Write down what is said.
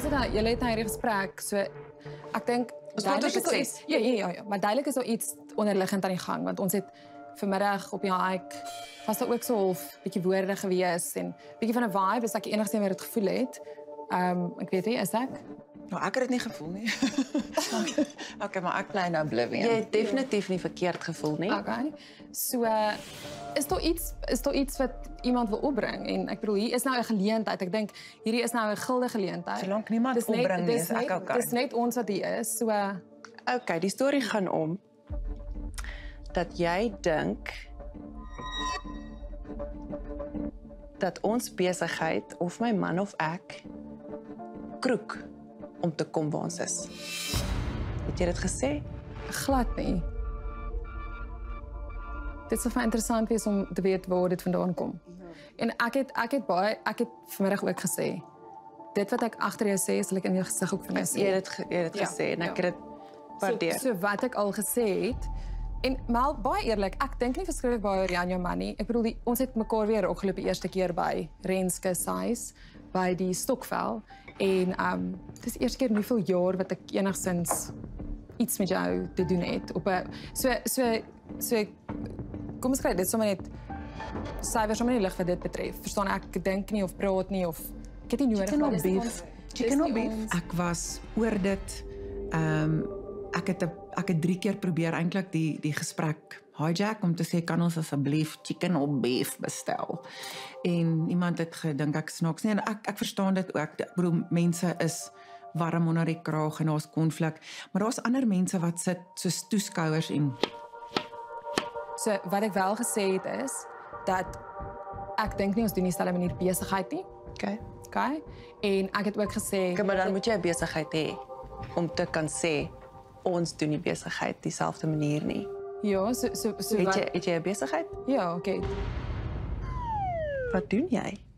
Zodat je leidt naar een gesprek. So, ik denk, duidelijk is zoiets... Ja. Maar duidelijk is zoiets onderliggend aan de gang. Want ons het vanmiddag op jou eigenlijk... was dat ook zo half beetje woorden geweest. En een beetje van een vibe is dat je enigszins weer het gevoel hebt. Ik weet niet, is dat? Nou, ik heb het niet gevoel, nee. Oké, maar ik blijf nou oblivion. Je hebt definitief niet verkeerd gevoel, nee? Oké. So, is toch iets wat iemand wil opbrengen? En ik bedoel, hier is nou een geleentheid. Ik denk, hier is nou een gilde geleentheid. Zolang niemand het opbrengt, is ik ook. Het is niet ons wat die is. So, Oké, die story gaan om. Dat jij denkt... dat ons bezigheid, of mijn man of ik... kroeg om te komen waar ons is. Heb je dat gezegd? Glad niet. Dit is wel interessant is om te weten waar dit vandaan komt. En ik heb vanmiddag ook gezegd. Dit wat ik achter je zei, zal ik in je gezicht ook van je zeggen. Je hebt het gezegd en ik heb het waardeerd. So, wat ik al gezegd... En, maar baie eerlijk, ik denk niet verschrikkelijk baie oor aan jou man nie. Ek bedoel, ons het mekaar weer opgeloop die eerste keer by Renske Sais, by die Stokvel. En het is de eerste keer in hoeveel jaar wat ek enigszins iets met jou te doen het. Kom eens krijg dit sommer net, cijfers sommer nie lig wat dit betref. Verstaan, ek denk nie of praat nie of... Ek het nie nodig van dit. Chicken or beef? Ek was oor dit. Ek het 3 keer probeer eintlik die gesprek hijack om te sê kan ons asseblief chicken of beef bestel. En iemand het gedink ek snaaks nie en ek verstaan dit ook. Ek bedoel mense is warm onder die kraag en daar's konflik, maar daar's ander mense wat sit soos toeskouers en so wat ek wel gesê het is dat ek dink nie ons doen nie dieselfde manier besigheid nie. Okay. En ek het ook gesê maar dan moet jy 'n besigheid hê om te kan sê ons doen die bezigheid diezelfde manier niet. Ja, so wat... Eet jij bezigheid? Ja, oké. Wat doen jij?